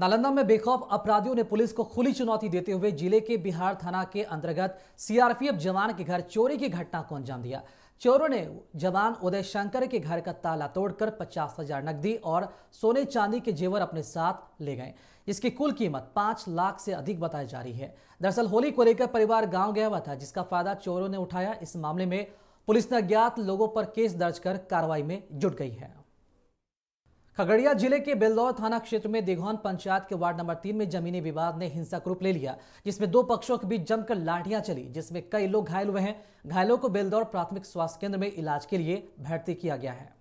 नालंदा में बेखौफ अपराधियों ने पुलिस को खुली चुनौती देते हुए जिले के बिहार थाना के अंतर्गत सीआरपीएफ जवान के घर चोरी की घटना को अंजाम दिया। चोरों ने जवान उदय शंकर के घर का ताला तोड़कर 50,000 नकदी और सोने चांदी के जेवर अपने साथ ले गए। इसकी कुल कीमत 5 लाख से अधिक बताई जा रही है। दरअसल होली को लेकर परिवार गाँव गया हुआ था, जिसका फायदा चोरों ने उठाया। इस मामले में पुलिस ने अज्ञात लोगों पर केस दर्ज कर कार्रवाई में जुट गई है। खगड़िया जिले के बेलदौर थाना क्षेत्र में दिघोन पंचायत के वार्ड नंबर 3 में जमीनी विवाद ने हिंसक रूप ले लिया, जिसमें दो पक्षों के बीच जमकर लाठियां चली, जिसमें कई लोग घायल हुए हैं। घायलों को बेलदौर प्राथमिक स्वास्थ्य केंद्र में इलाज के लिए भर्ती किया गया है।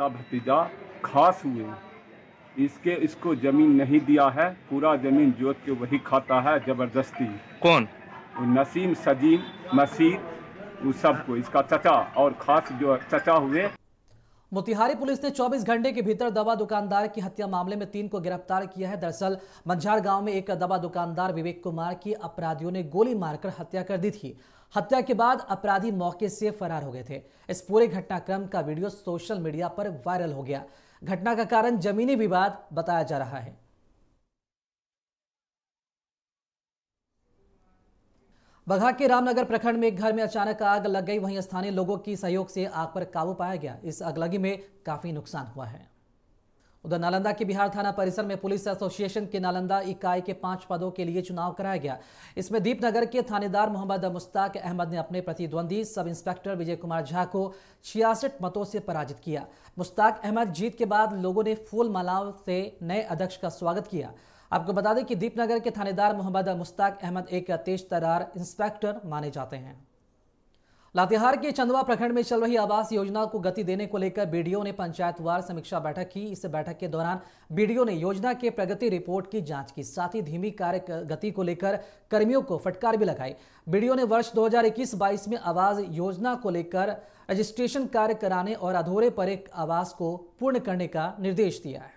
भतीजा खास हुए, इसको जमीन नहीं दिया है, पूरा जमीन जोत के वही खाता है जबरदस्ती। कौन? नसीम सजीम मसीद, उस सबको इसका चचा और खास जो चचा हुए। मोतिहारी पुलिस ने 24 घंटे के भीतर दवा दुकानदार की हत्या मामले में 3 को गिरफ्तार किया है। दरअसल मंझार गांव में एक दवा दुकानदार विवेक कुमार की अपराधियों ने गोली मारकर हत्या कर दी थी। हत्या के बाद अपराधी मौके से फरार हो गए थे। इस पूरे घटनाक्रम का वीडियो सोशल मीडिया पर वायरल हो गया। घटना का कारण जमीनी विवाद बताया जा रहा है। बघा के रामनगर प्रखंड में एक घर में अचानक आग लग गई। वहीं स्थानीय लोगों की सहयोग से आग पर काबू पाया गया। इस आगलगी में काफी नुकसान हुआ है। उधर नालंदा के बिहार थाना परिसर में पुलिस एसोसिएशन के नालंदा इकाई के 5 पदों के लिए चुनाव कराया गया। इसमें दीपनगर के थानेदार मोहम्मद मुस्ताक अहमद ने अपने प्रतिद्वंदी सब इंस्पेक्टर विजय कुमार झा को 66 मतों से पराजित किया। मुस्ताक अहमद जीत के बाद लोगों ने फूल मालाओं से नए अध्यक्ष का स्वागत किया। आपको बता दें कि दीपनगर के थानेदार मोहम्मद मुस्ताक अहमद एक तेज तरार इंस्पेक्टर माने जाते हैं। लातेहार के चंदवा प्रखंड में चल रही आवास योजना को गति देने को लेकर बीडीओ ने पंचायतवार समीक्षा बैठक की। इस बैठक के दौरान बीडीओ ने योजना के प्रगति रिपोर्ट की जांच की, साथ ही धीमी कार्य गति को लेकर कर्मियों को फटकार भी लगाई। बीडीओ ने वर्ष 2021-22 में आवास योजना को लेकर रजिस्ट्रेशन कार्य कराने और अधूरे पड़े आवास को पूर्ण करने का निर्देश दिया है।